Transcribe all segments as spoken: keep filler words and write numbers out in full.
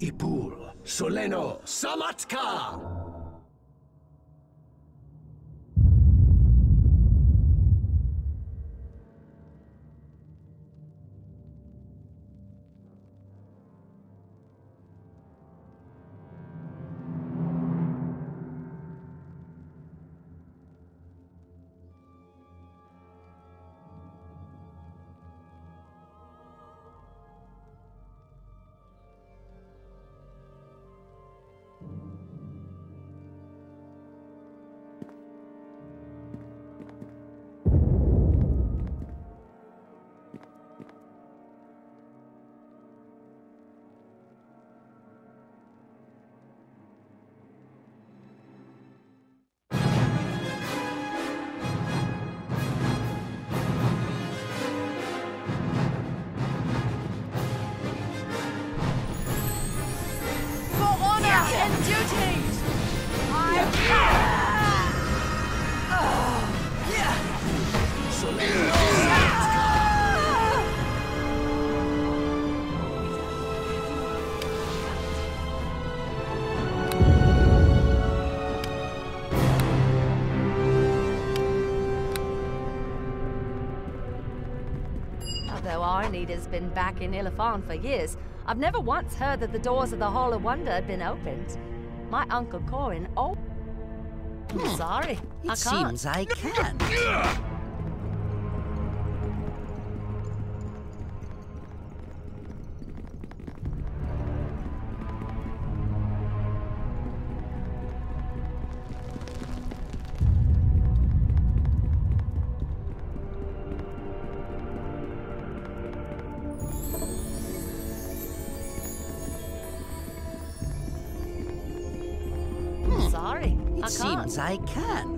Ipul, Soleno, Samatka! Although our leader's been back in Illifan for years, I've never once heard that the doors of the Hall of Wonder had been opened. My uncle Corin, oh, I'm sorry, it I can't. Seems I can. It seems I can't.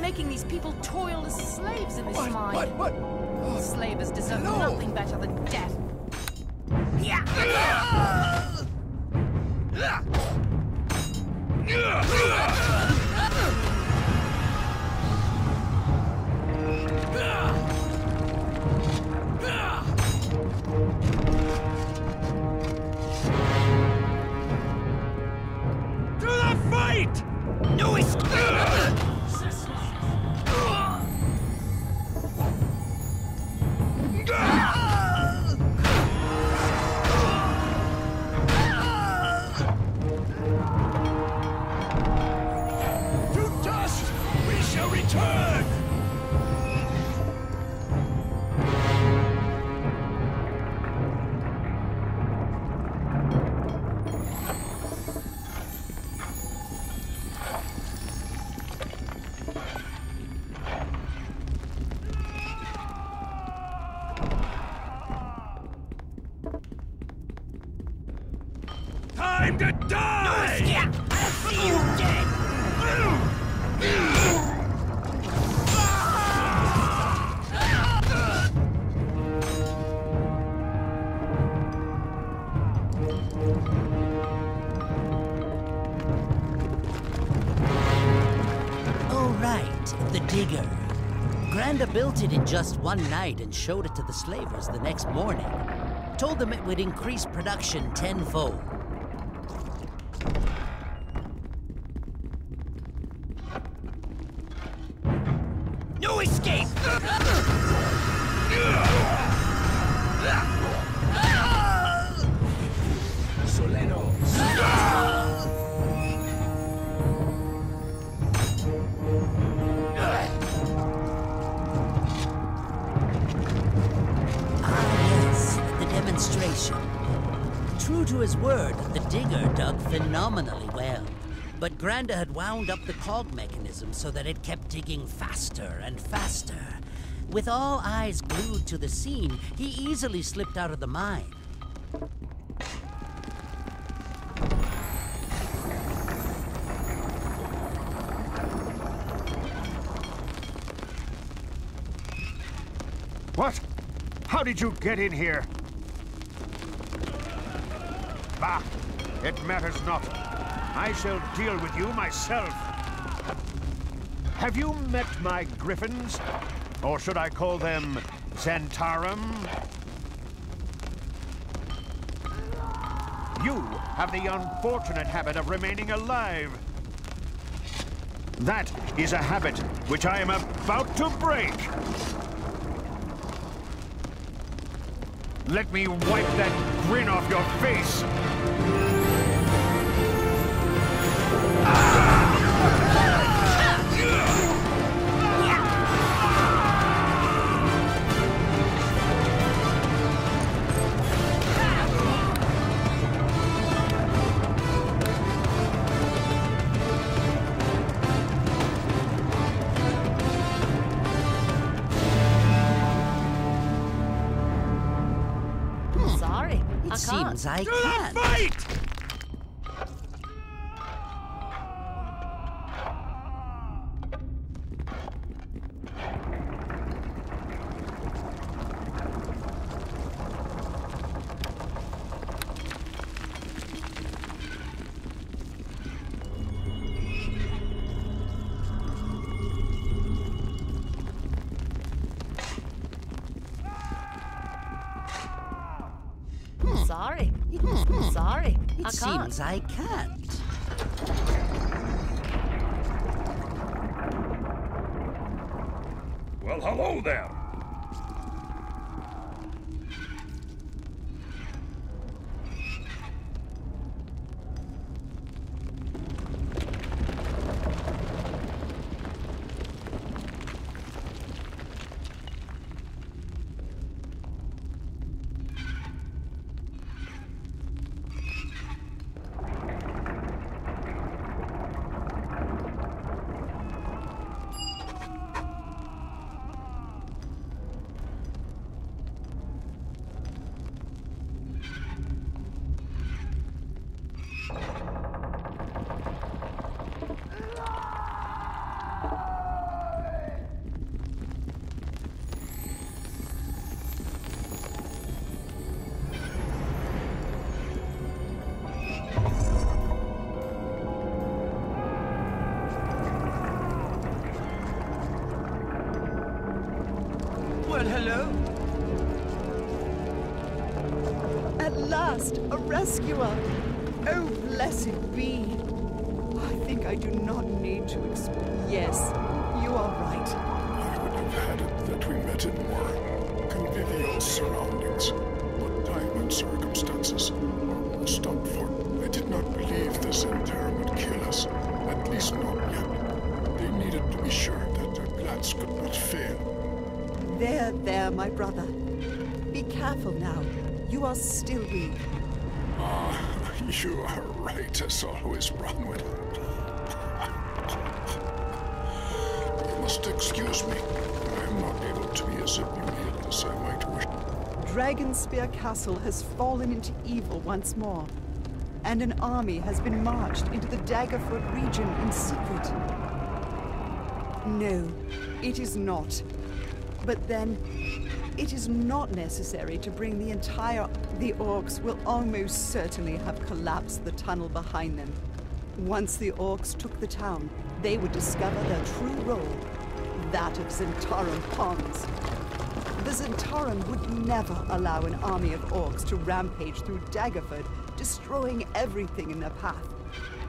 Making these people toil as slaves in this what, mine. What? What? Oh, slavers deserve no. nothing better than death. To the fight! No escape! to die! No escape! I'll see you dead! Oh, right, the digger. Granda built it in just one night and showed it to the slavers the next morning. Told them it would increase production tenfold. No escape! True to his word, the digger dug phenomenally well. But Granda had wound up the cog mechanism so that it kept digging faster and faster. With all eyes glued to the scene, he easily slipped out of the mine. What? How did you get in here? Bah! It matters not. I shall deal with you myself. Have you met my griffins? Or should I call them Santarum? You have the unfortunate habit of remaining alive. That is a habit which I am about to break. Let me wipe that grin off your face! Seems I Do can. Not fight! Seems I can't. Well, hello there. Oh, blessed be. I think I do not need to explain. Yes, you are right. I would have had it that we met in more convivial surroundings, but time and circumstances are most unfortunate. I did not believe the Zhentarim would kill us, at least not yet. They needed to be sure that their plans could not fail. There, there, my brother. Be careful now. You are still weak. Ah, you are right, as always, Bronwyn. You must excuse me. I am not able to be as immune as I might wish. Dragonspear Castle has fallen into evil once more. and an army has been marched into the Daggerford region in secret. No, it is not. But then, it is not necessary to bring the entire... The orcs will almost certainly have collapsed the tunnel behind them. Once the orcs took the town, they would discover their true role, that of Zhentarim ponds. The Santarum would never allow an army of orcs to rampage through Daggerford, destroying everything in their path.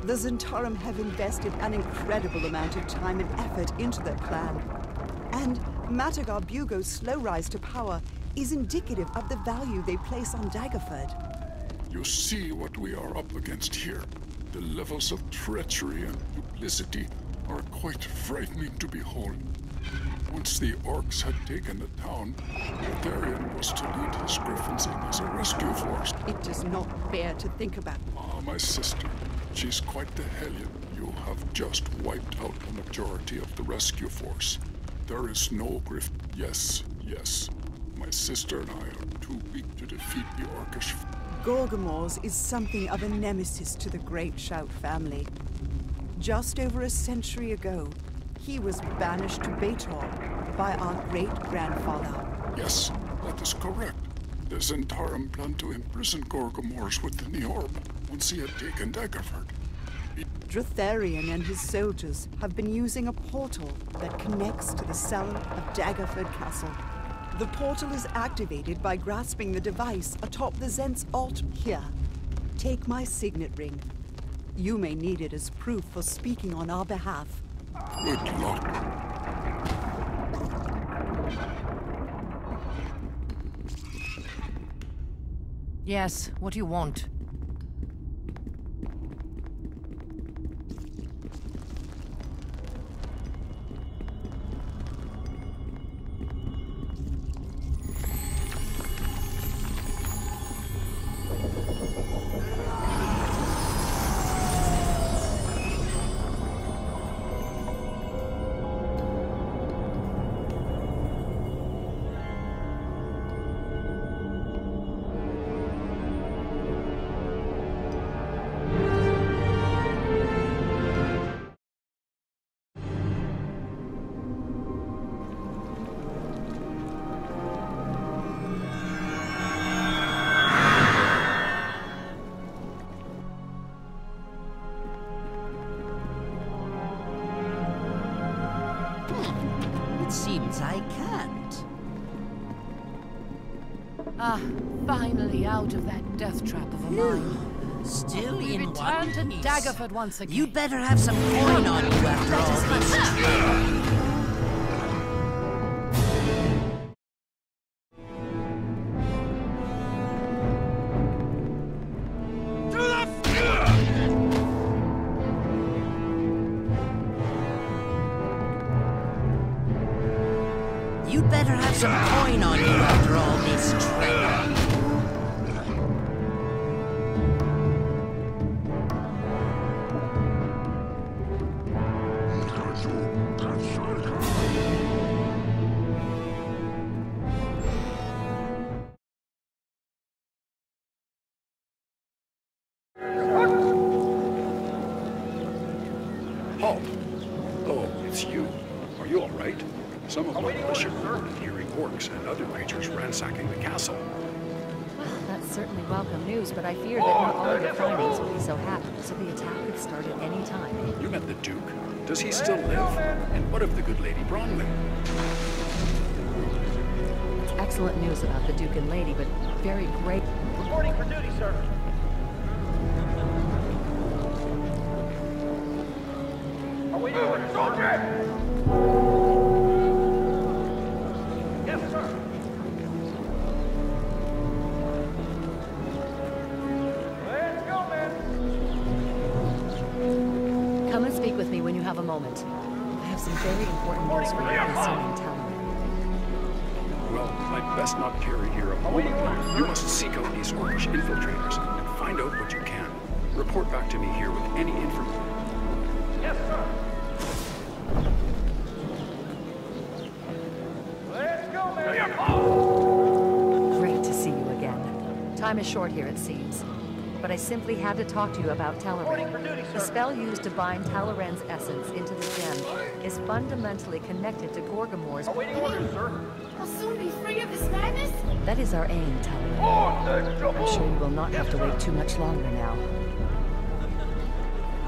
The Santarum have invested an incredible amount of time and effort into their plan. And Matagar Bugo's slow rise to power is indicative of the value they place on Daggerford. You see what we are up against here. The levels of treachery and duplicity are quite frightening to behold. Once the orcs had taken the town, Hetharian was to lead his griffins in as a rescue force. It does not bear to think about. Ah, my sister. She's quite the hellion. You have just wiped out the majority of the rescue force. There is no griff. Yes, yes. My sister and I are too weak to defeat the orcish. Gorgomorz is something of a nemesis to the Great Shout family. Just over a century ago, he was banished to Betor by our great-grandfather. Yes, that is correct. The Zhentarim planned to imprison Gorgomorz within the Orb once he had taken Daggerford. It Dratharian and his soldiers have been using a portal that connects to the cellar of Daggerford Castle. The portal is activated by grasping the device atop the Zents altar. Here, take my signet ring. You may need it as proof for speaking on our behalf. Good luck. Yes, what do you want? Out of that death trap of a mine. Still we in one piece. Return to Daggerford once again. You'd better have some coin on you after all this. But I fear that not all of the findings will be so happy, so the attack could start at any time. You met the Duke. Does he still live? And what of the good lady Bronwyn? It's excellent news about the Duke and Lady, but very great. Reporting for duty, sir. Are we doing it? Okay. Yes, sir. Have a moment. I have some very important news for you concerning Talrin. Well, I best not tarry here a moment. You must seek out these orcish infiltrators and find out what you can. Report back to me here with any information. Yes, sir. Let's go, man. Great to see you again. Time is short here, it seems. but I simply had to talk to you about Taloran. The spell used to bind Taloran's essence into the gem is fundamentally connected to Gorgomorz. We'll soon be free of this madness? That is our aim, Talrin. I'm sure you will not have to wait too much longer now.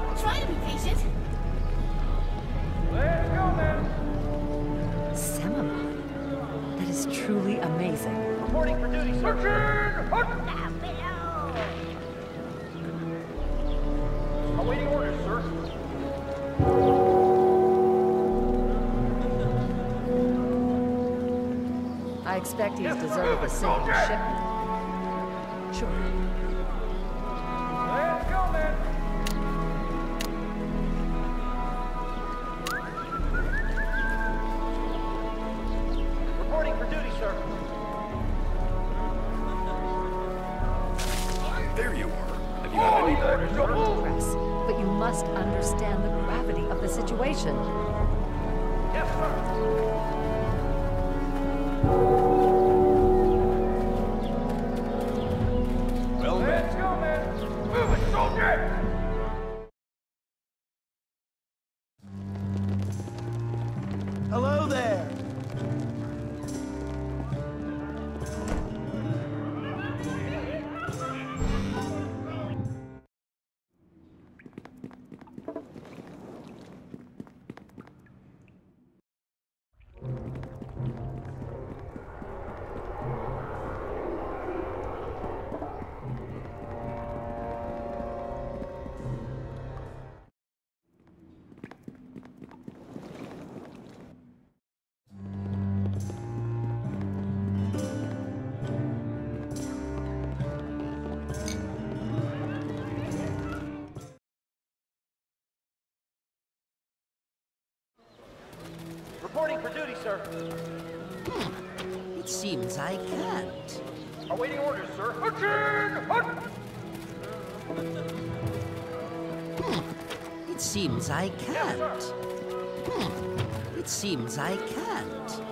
I'll try to be patient. Let's go, man. Semamon. That is truly amazing. Reporting for duty, sir. Awaiting orders, sir. I expect he's deserved a single shipment. Sure. Let's go, man. Reporting for duty, sir. There you are. Have you got any orders, sir? But you must understand the gravity of the situation. Yes, sir. Well met. Let's go, man. Move it, soldier! Hello there. Reporting for duty, sir. Hmm. It seems I can't. Awaiting orders, sir. Hmm. It seems I can't. Yes, hmm. It seems I can't.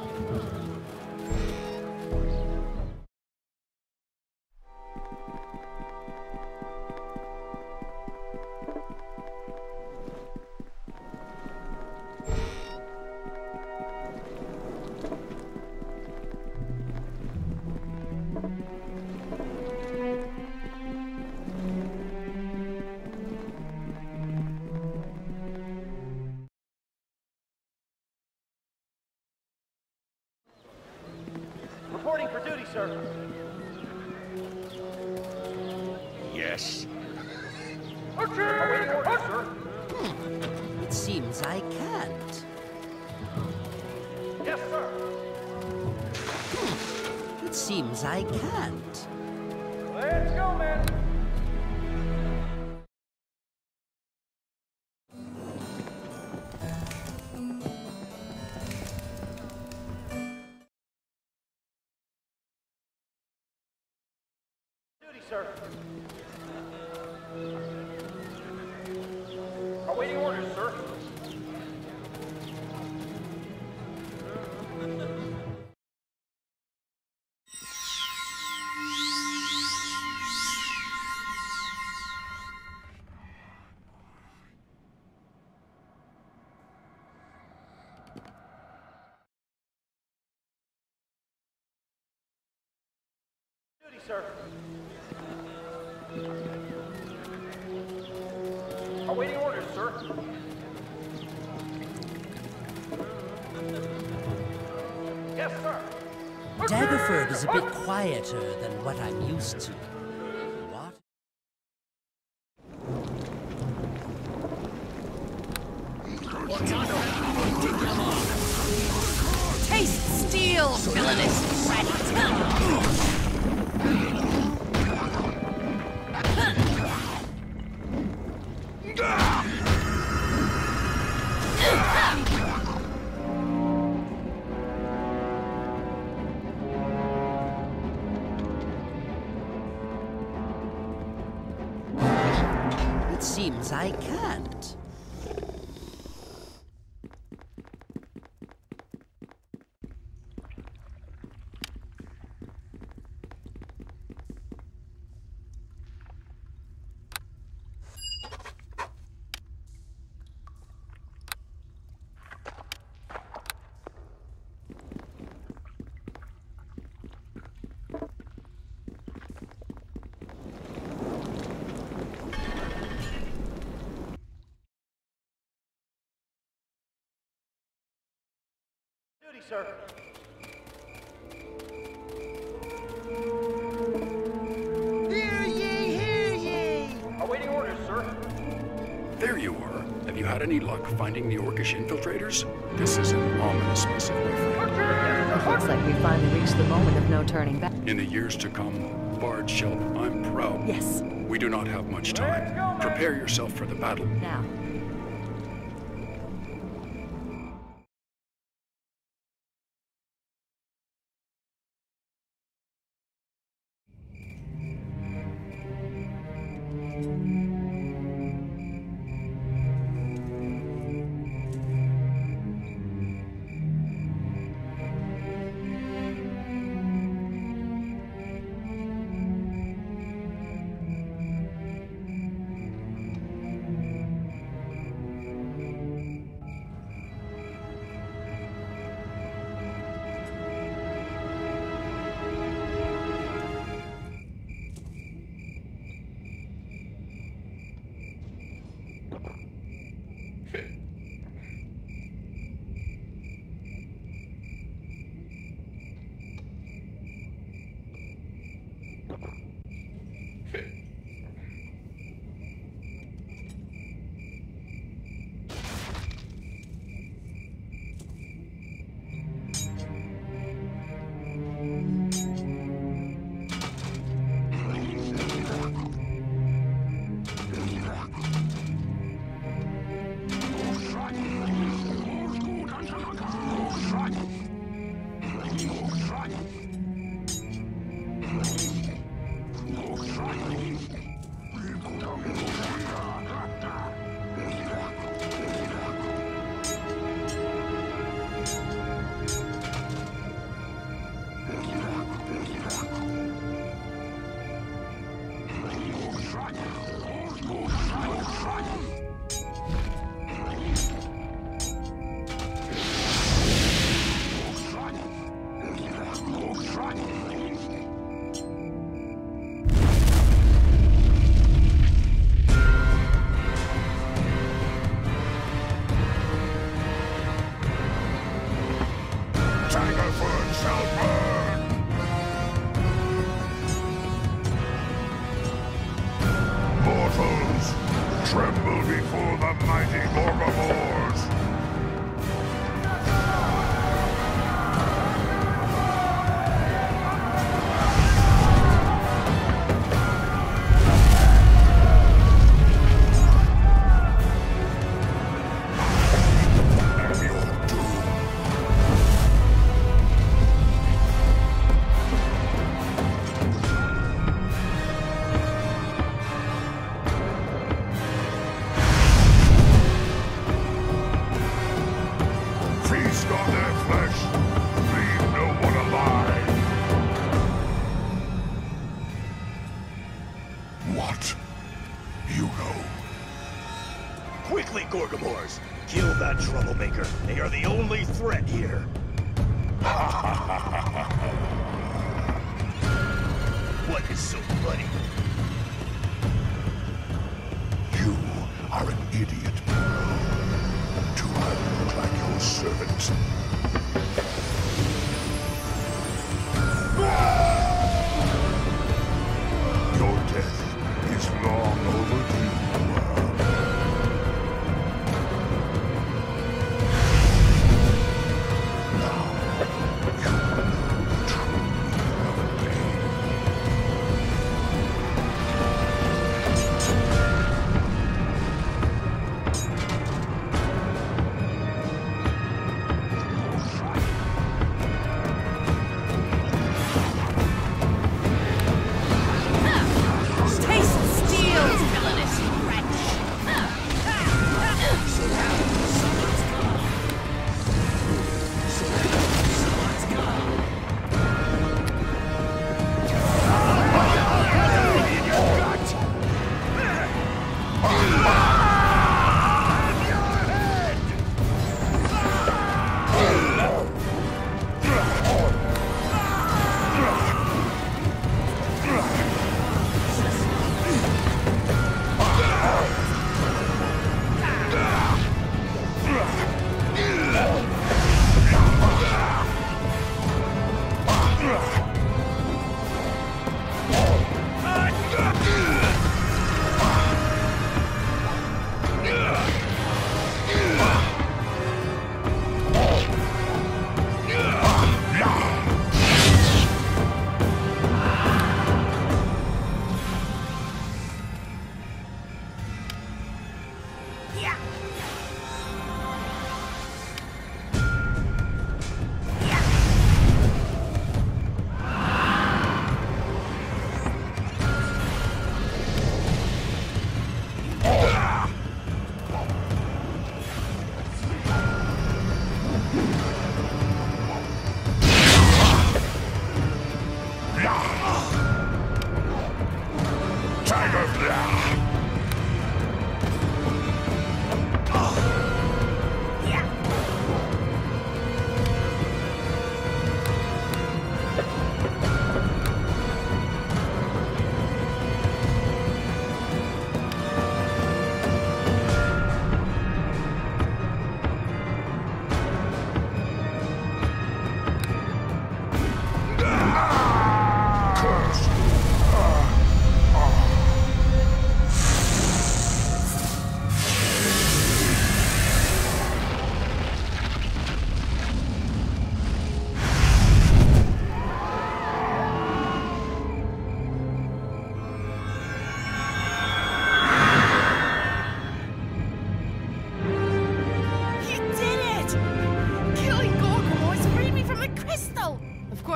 Sir. Awaiting orders, sir. Duty, sir. Awaiting orders, sir. Yes, sir. Daggerford is a bit quieter than what I'm used to. What? Taste steel, villainous rat! I can't. sir. Hear ye, hear ye! Awaiting orders, sir. There you are. Have you had any luck finding the Orcish infiltrators? This is an ominous message, my friend. Looks like we finally reached the moment of no turning back. In the years to come, Bard Shelf, I'm proud. Yes. We do not have much time. Go, prepare yourself for the battle. Now.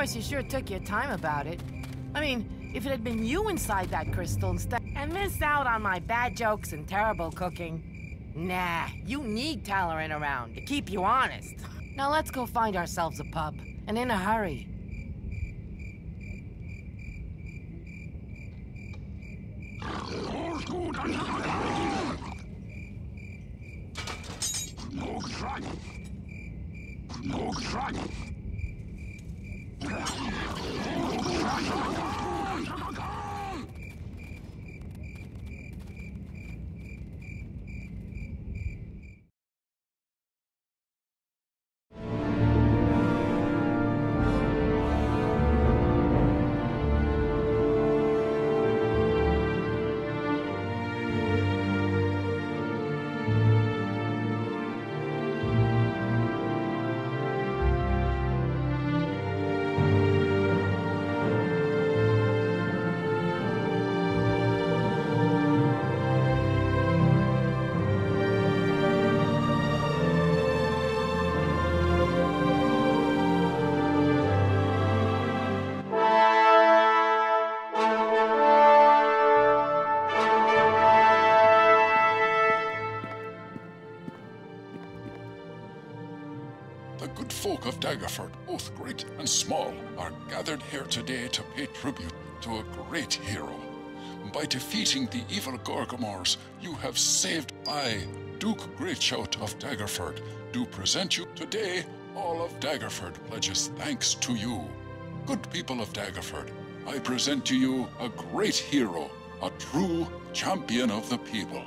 course, you sure took your time about it. I mean, if it had been you inside that crystal instead and missed out on my bad jokes and terrible cooking. Nah, you need Talrin around to keep you honest. Now let's go find ourselves a pub, and in a hurry. No track. No track. Folk of Daggerford, both great and small, are gathered here today to pay tribute to a great hero. By defeating the evil Gorgomorz, you have saved. I, Duke Great Shout of Daggerford, do present you today. All of Daggerford pledges thanks to you. Good people of Daggerford, I present to you a great hero, a true champion of the people.